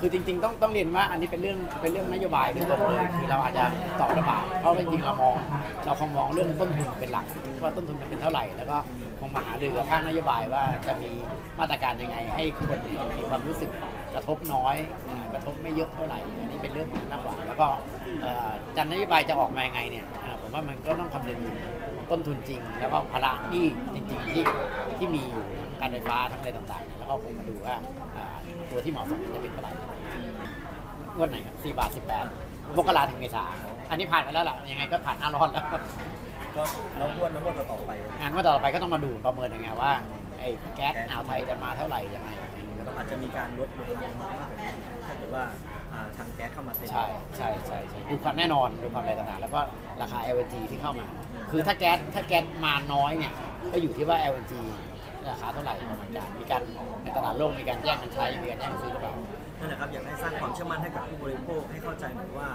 คือจริงๆต้องเรียนว่าอันนี้เป็นเรื่องนโยบายเรื่องตรงเลยคือเราอาจจะต่อระบาดเพราะจริงๆเราคงมองเรื่องต้นทุนเป็นหลักว่าต้นทุนจะเป็นเท่าไหร่แล้วก็คงมาหารือกับภาคนโยบายว่าจะมีมาตรการยังไงให้คนมีความรู้สึกกระทบน้อยกระทบไม่เยอะเท่าไหร่อันนี้เป็นเรื่องมากกว่าแล้วก็จัดนโยบายจะออกมายังไงเนี่ยผมว่ามันก็ต้องคำนึงถึงต้นทุนจริงแล้วก็ภาระที่จริงๆที่มีอยู่การไฟฟ้าทั้งอะไรต่างๆแล้วก็คงมาดูว่าตัวที่เหมาะสมจะเป็นเท่าไหร่งวดไหนครับ4.18 บาทมกราถึงเมษาอันนี้ผ่านไปแล้วล่ะยังไงก็ผ่านหน้าร้อนแล้วก็เรางวดต่อไปงานงวดต่อไปก็ต้องมาดูประเมินยังไงว่าไอ้แก๊สอ่าวไทยจะมาเท่าไหร่ยังไงก็ต้องอาจจะมีการลดลงถ้าเกิดว่าทางแก๊สเข้ามาเต็มใช่ดูความแน่นอนดูความอะไรต่างๆแล้วก็ราคา LNG ที่เข้ามาคือถ้าแก๊สมาน้อยเนี่ยก็อยู่ที่ว่า LNG ราคาเท่าไหร่ประมาณการมีการในตลาดโลกมีการแย่งกันใช้มีการแย่งซื้อหรือเปล่านั่นแหละครับอยากให้สร้างความเชื่อมั่นให้กับผู้บริโภคให้เข้าใจหน่อยว่า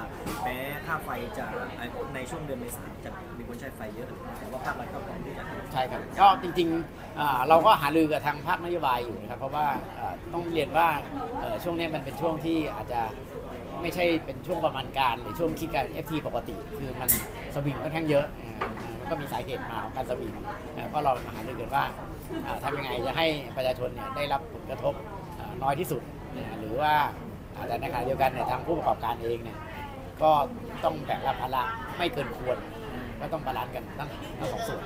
แม้ค่าไฟจะในช่วงเดือนเมษายนจะมีคนใช้ไฟเยอะแต่ว่าภาครัฐก็พร้อมที่จะใช่ครับก็จริงๆเราก็หารือกับทางภาคนโยบายอยู่นะครับเพราะว่าต้องเรียนว่าช่วงนี้มันเป็นช่วงที่อาจจะไม่ใช่เป็นช่วงประมาณการหรือช่วงคิดการ FT ปกติคือมันสวิงค่อนข้างเยอะก็มีสาเหตุมาของการสวิงก็เราหารือกันว่าทำยังไงจะให้ประชาชนเนี่ยได้รับผลกระทบน้อยที่สุดหรือว่าแต่ในขณะเดียวกันเนี่ยทางผู้ประกอบการเองเนี่ยก็ต้องแบกรับภาระไม่เกินควรก็ต้องบาลานซ์กันทั้งสองส่วน